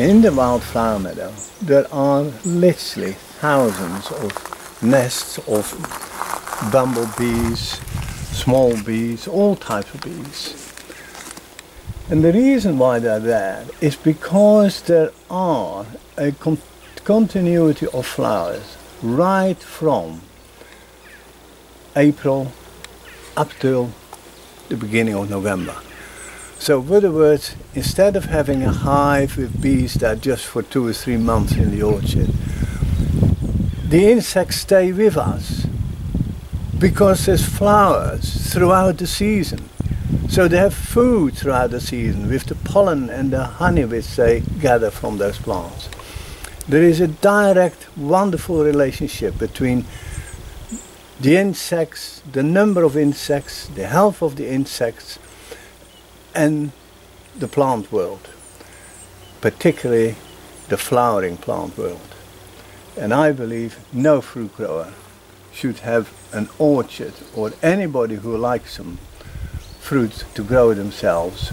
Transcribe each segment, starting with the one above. in the wildflower meadow there are literally thousands of nests of bumblebees, small bees, all types of bees. And the reason why they're there is because there are a continuity of flowers right from April up till the beginning of November. So in other words, instead of having a hive with bees that are just for 2 or 3 months in the orchard, the insects stay with us because there's flowers throughout the season. So they have food throughout the season with the pollen and the honey which they gather from those plants. There is a direct, wonderful relationship between the insects, the number of insects, the health of the insects, and the plant world, particularly the flowering plant world. And I believe no fruit grower should have an orchard, or anybody who likes some fruit to grow themselves,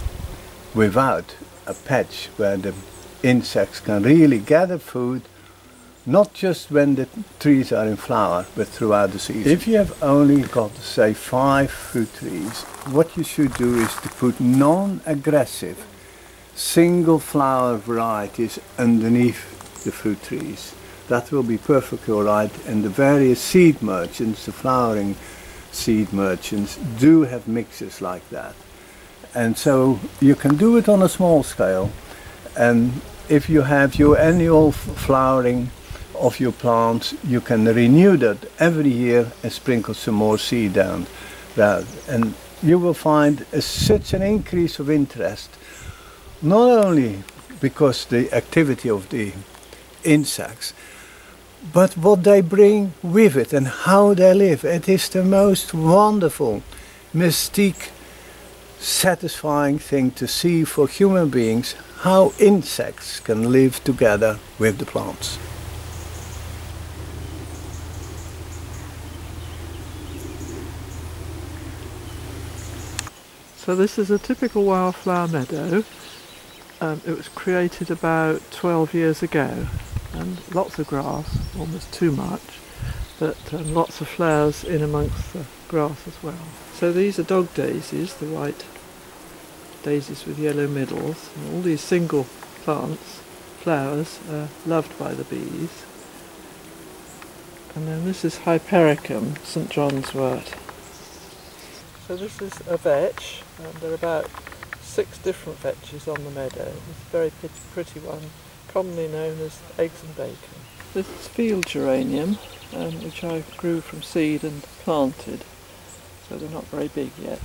without a patch where the insects can really gather food, not just when the trees are in flower, but throughout the season. If you have only got, say, 5 fruit trees, what you should do is to put non-aggressive single flower varieties underneath the fruit trees. That will be perfectly all right, and the various seed merchants, the flowering seed merchants, do have mixes like that. And so you can do it on a small scale, and if you have your annual flowering of your plants, you can renew that every year and sprinkle some more seed down that, and you will find such an increase of interest, not only because the activity of the insects, but what they bring with it and how they live. It is the most wonderful, mystique, satisfying thing to see for human beings, how insects can live together with the plants. So this is a typical wildflower meadow. It was created about 12 years ago, and lots of grass, almost too much, but lots of flowers in amongst the grass as well. So these are dog daisies, the white daisies with yellow middles, and all these single plants, flowers, are loved by the bees. And then this is Hypericum, St. John's wort. So this is a vetch, and there are about 6 different vetches on the meadow. It's a very pretty one, commonly known as eggs and bacon. This is field geranium, which I grew from seed and planted, so they're not very big yet.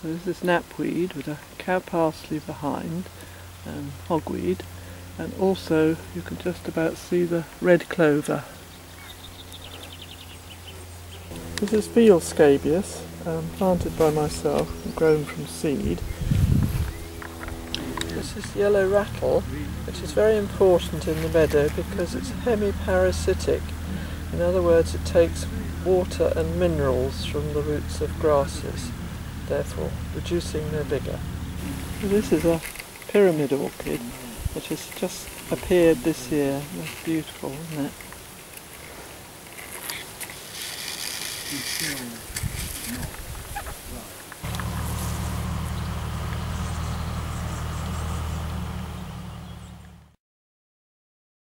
So this is knapweed with a cow parsley behind, and hogweed, and also you can just about see the red clover. This is field scabious, planted by myself and grown from seed. This is yellow rattle, which is very important in the meadow because it's hemiparasitic. In other words, it takes water and minerals from the roots of grasses, therefore reducing their vigour. This is a pyramid orchid, which has just appeared this year. That's beautiful, isn't it? No.